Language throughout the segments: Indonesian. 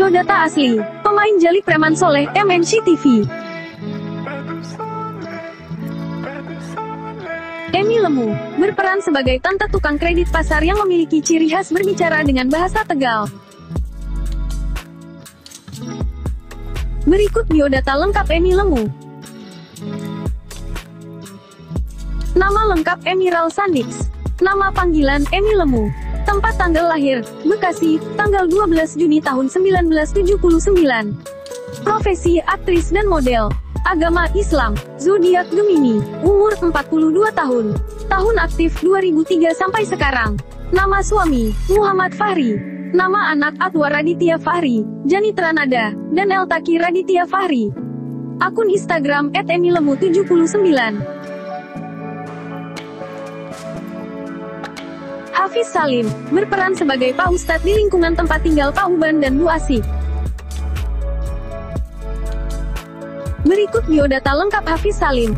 Biodata asli, pemain jali preman soleh, MNC TV. Emmie Lemu, berperan sebagai tante tukang kredit pasar yang memiliki ciri khas berbicara dengan bahasa Tegal. Berikut biodata lengkap Emmie Lemu. Nama lengkap Emiral Sandix. Nama panggilan Emmie Lemu. Tempat tanggal lahir, Bekasi, tanggal 12 Juni tahun 1979. Profesi aktris dan model. Agama Islam, zodiak Gemini, umur 42 tahun. Tahun aktif 2003 sampai sekarang. Nama suami, Muhammad Fahri. Nama anak Atwa Raditya Fahri, Janitra Nada, dan El-Taki Raditya Fahri. Akun Instagram @emmilemu79. Hafiz Salim, berperan sebagai Pak Ustadz di lingkungan tempat tinggal Pak Uban dan Bu Asik. Berikut biodata lengkap Hafiz Salim.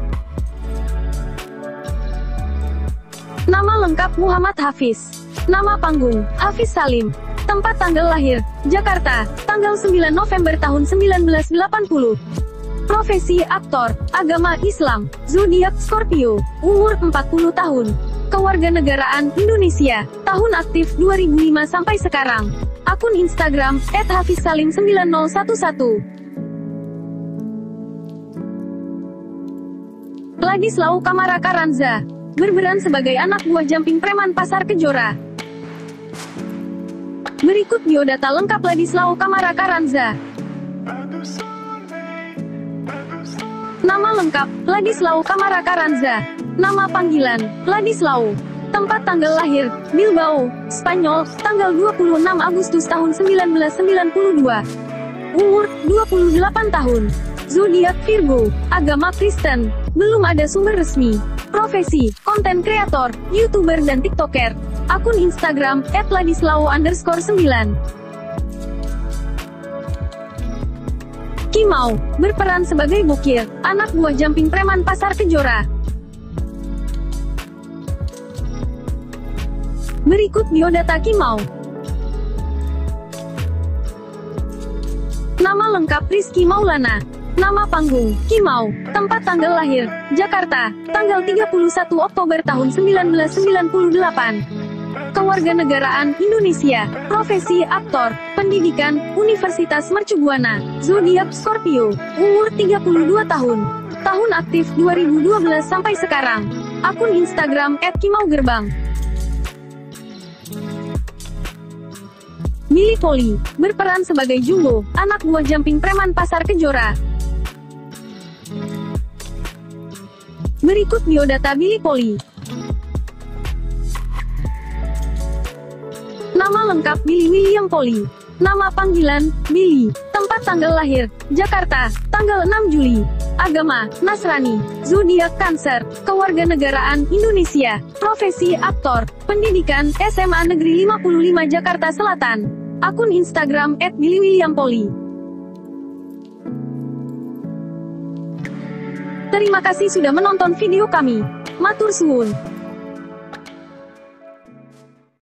Nama lengkap Muhammad Hafiz. Nama panggung, Hafiz Salim. Tempat tanggal lahir, Jakarta, tanggal 9 November tahun 1980. Profesi aktor, agama Islam, zodiak Scorpio, umur 40 tahun. Kewarganegaraan Indonesia, tahun aktif 2005 sampai sekarang. Akun Instagram @hafizsalim9011. Ladislao Camara Carranza, berperan sebagai anak buah Jamping preman Pasar Kejora. Berikut biodata lengkap Ladislao Camara Carranza. Nama lengkap, Ladislao Camara Carranza. Nama panggilan, Ladislao. Tempat tanggal lahir, Bilbao, Spanyol, tanggal 26 Agustus tahun 1992. Umur, 28 tahun. Zodiak Virgo, agama Kristen. Belum ada sumber resmi. Profesi, konten kreator, youtuber dan tiktoker. Akun Instagram @ladislao_9. Kimau, berperan sebagai Bokir, anak buah Jamping preman Pasar Kejora. Berikut biodata Kimau. Nama lengkap Rizky Maulana. Nama panggung, Kimau. Tempat tanggal lahir, Jakarta, tanggal 31 Oktober tahun 1998. Kewarganegaraan Indonesia, profesi aktor, pendidikan, Universitas Mercubuana, zodiak Scorpio, umur 32 tahun. Tahun aktif 2012 sampai sekarang. Akun Instagram @kimaugerbang. Billy Poli, berperan sebagai Jumbo, anak buah Jamping preman Pasar Kejora. Berikut biodata Billy Poli. Nama lengkap Billy William Poli. Nama panggilan, Billy. Tempat tanggal lahir, Jakarta, tanggal 6 Juli. Agama, Nasrani. Zodiak Cancer. Kewarganegaraan Indonesia. Profesi aktor. Pendidikan, SMA Negeri 55 Jakarta Selatan. Akun Instagram @billywilliampoli. Terima kasih sudah menonton video kami. Matur suwun.